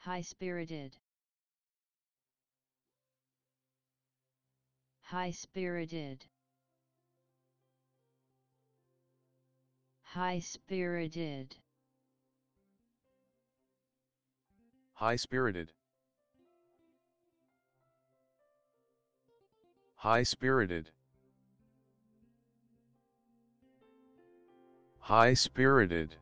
High-spirited. High-spirited. High-spirited. High-spirited. High-spirited. High-spirited.